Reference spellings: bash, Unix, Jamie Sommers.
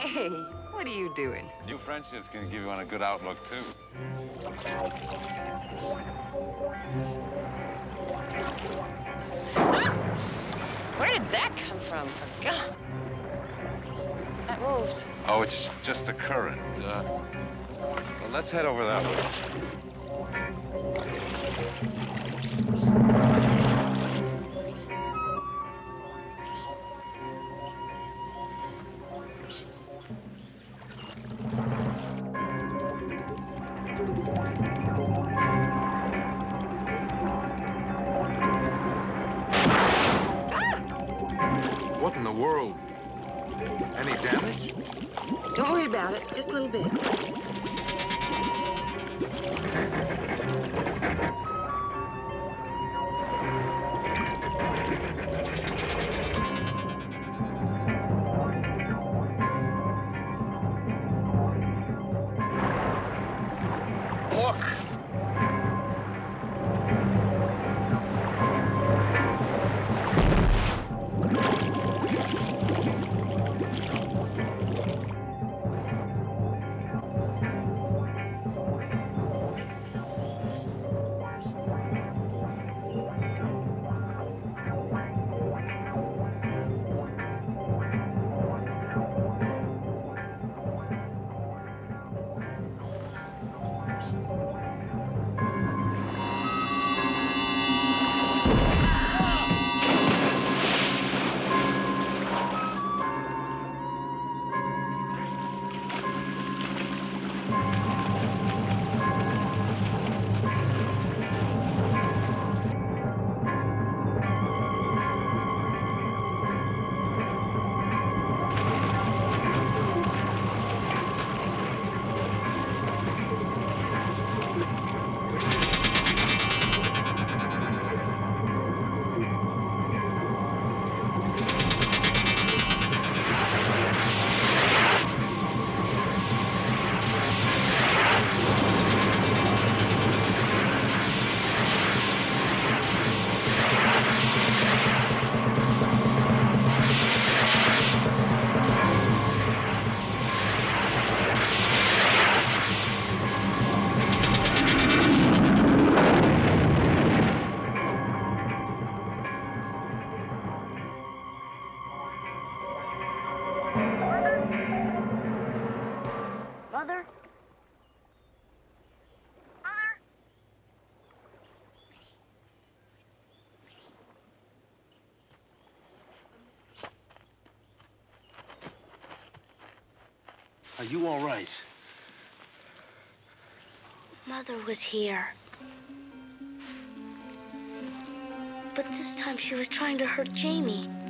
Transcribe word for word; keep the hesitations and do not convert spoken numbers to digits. Hey, what are you doing? New friendship's gonna give you on a good outlook, too. Ah! Where did that come from? For God. That moved. Oh, it's just the current. Uh, well, let's head over that way. What in the world? Any damage? Don't worry about it. It's just a little bit. Look! Mother? Mother? Are you all right? Mother was here. But this time she was trying to hurt Jamie.